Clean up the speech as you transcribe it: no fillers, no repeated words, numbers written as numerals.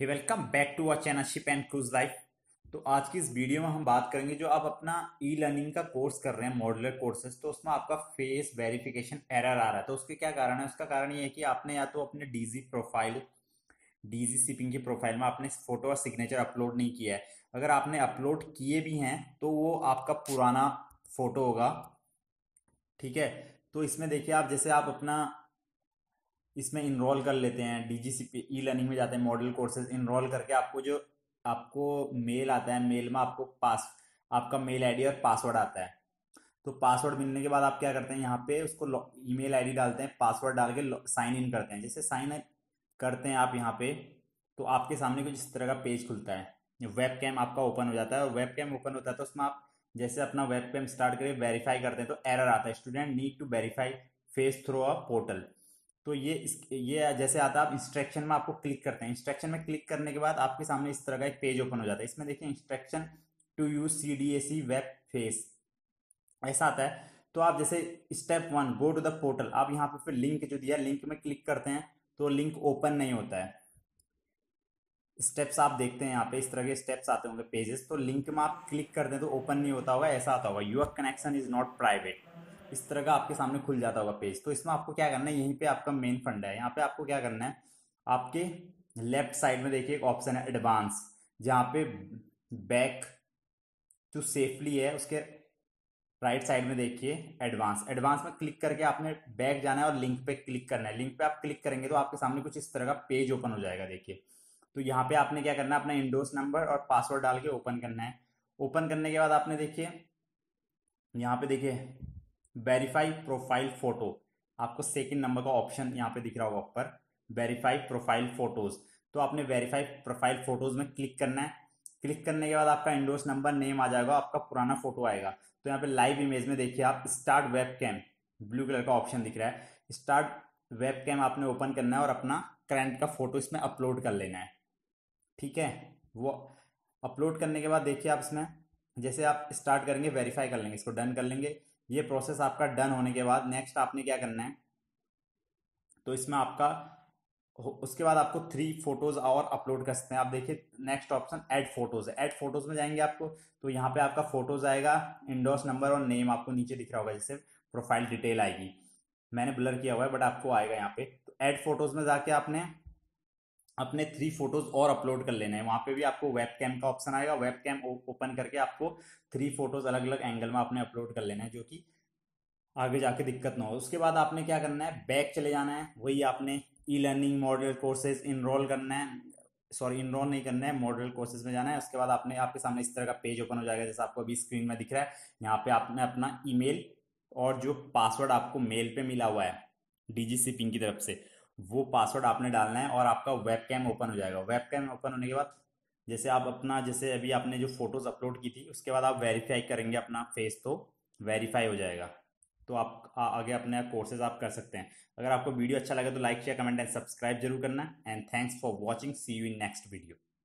Hey welcome back to our channel ship and cruise life. तो आज की इस वीडियो में हम बात करेंगे जो आप अपना ई लर्निंग का कोर्स कर रहे हैं मॉड्यूलर कोर्सेज, तो उसमें आपका फेस वेरिफिकेशन एरर आ रहा है। तो उसके क्या कारण है? उसका कारण ये है कि आपने या तो अपने डीजी शिपिंग की प्रोफाइल में आपने फोटो और सिग्नेचर अपलोड नहीं किया है। अगर आपने अपलोड किए भी हैं तो वो आपका पुराना फोटो होगा, ठीक है। तो इसमें देखिए आप जैसे आप अपना इसमें इनरोल कर लेते हैं, DGCPE लर्निंग में जाते हैं मॉडल कोर्सेज, इनरोल करके आपको जो आपको मेल आता है, मेल में आपको आपका मेल आईडी और पासवर्ड आता है। तो पासवर्ड मिलने के बाद आप क्या करते हैं, यहाँ पे उसको ईमेल आईडी डालते हैं, पासवर्ड डाल के साइन इन करते हैं। जैसे साइन इन करते हैं आप यहाँ पे तो आपके सामने कुछ इस तरह का पेज खुलता है, वेब कैम आपका ओपन हो जाता है। और वेब कैम ओपन होता है तो उसमें आप जैसे अपना वेब कैम स्टार्ट करके वेरीफाई करते हैं तो एरर आता है, student need to verify face through a portal. तो ये जैसे आता है आप इंस्ट्रक्शन में आपको क्लिक करते हैं। इंस्ट्रक्शन में क्लिक करने के बाद आपके सामने इस तरह का एक पेज ओपन हो जाता है। इसमें देखिए instruction to use CDAC web face ऐसा आता है। तो आप जैसे step 1 go to the portal, आप यहाँ पे फिर लिंक जो दिया लिंक में क्लिक करते हैं तो लिंक ओपन नहीं होता है। स्टेप्स आप देखते हैं यहाँ पे इस तरह के स्टेप्स आते होंगे पेजेस, तो लिंक में आप क्लिक करते हैं तो ओपन नहीं होता होगा, ऐसा आता होगा your connection is not private, इस तरह का आपके सामने खुल जाता होगा पेज। तो इसमें आपको क्या करना है, यहीं पे आपका मेन फंड है, यहाँ पे आपको क्या करना है, आपके लेफ्ट साइड में देखिए एक ऑप्शन है एडवांस, जहाँ पे बैक टू सेफली है, उसके राइट साइड में देखिए एडवांस में क्लिक करके आपने बैक जाना है और लिंक पे क्लिक करना है। लिंक पे आप क्लिक करेंगे तो आपके सामने कुछ इस तरह का पेज ओपन हो जाएगा, देखिए। तो यहाँ पे आपने क्या करना है, अपना इंडोर्स नंबर और पासवर्ड डाल के ओपन करना है। ओपन करने के बाद आपने देखिए यहाँ पे देखिए वेरीफाई प्रोफाइल फोटो, आपको सेकंड नंबर का ऑप्शन यहाँ पे दिख रहा होगा ऊपर, वेरीफाई प्रोफाइल फोटोज। तो आपने वेरीफाई प्रोफाइल फोटोज में क्लिक करना है। क्लिक करने के बाद आपका इंडोर्स नंबर नेम आ जाएगा, आपका पुराना फोटो आएगा। तो यहाँ पे लाइव इमेज में देखिए आप start webcam blue colour का ऑप्शन दिख रहा है, स्टार्ट वेब कैम आपने ओपन करना है और अपना करंट का फोटो इसमें अपलोड कर लेना है, ठीक है। वो अपलोड करने के बाद देखिए आप इसमें जैसे आप स्टार्ट करेंगे वेरीफाई कर लेंगे, इसको डन कर लेंगे। ये प्रोसेस आपका डन होने के बाद नेक्स्ट आपने क्या करना है, तो इसमें आपका उसके बाद आपको 3 फोटोज और अपलोड कर सकते हैं। आप देखिए नेक्स्ट ऑप्शन ऐड फोटोज है, ऐड फोटोज में जाएंगे आपको तो यहाँ पे आपका फोटोज आएगा, इंडोर्स नंबर और नेम आपको नीचे दिख रहा होगा, जैसे प्रोफाइल डिटेल आएगी, मैंने ब्लर किया हुआ है बट आपको आएगा यहाँ पे। तो ऐड फोटोज में जाके आपने अपने 3 फोटोज और अपलोड कर लेना है। वहाँ पे भी आपको वेब कैम का ऑप्शन आएगा, वेब कैम ओपन करके आपको 3 फोटोज अलग अलग एंगल में आपने अपलोड कर लेना है, जो कि आगे जाके दिक्कत ना हो। उसके बाद आपने क्या करना है, बैक चले जाना है, वही आपने ई लर्निंग मॉडल कोर्सेज इनरोल करना है, सॉरी इनरोल नहीं करना है, मॉडल कोर्सेज में जाना है। उसके बाद आपने आपके सामने इस तरह का पेज ओपन हो जाएगा, जैसा आपको अभी स्क्रीन में दिख रहा है। यहाँ पे आपने अपना ईमेल और जो पासवर्ड आपको मेल पे मिला हुआ है DG शिपिंग की तरफ से, वो पासवर्ड आपने डालना है और आपका वेब कैम ओपन हो जाएगा। वेब कैम ओपन होने के बाद जैसे आप अपना जैसे अभी आपने जो फोटोज अपलोड की थी उसके बाद आप वेरीफाई करेंगे अपना फेस तो वेरीफाई हो जाएगा। तो आप आगे अपने कोर्सेज आप कर सकते हैं। अगर आपको वीडियो अच्छा लगे तो like share comment and subscribe जरूर करना। And thanks for watching, see you in next video.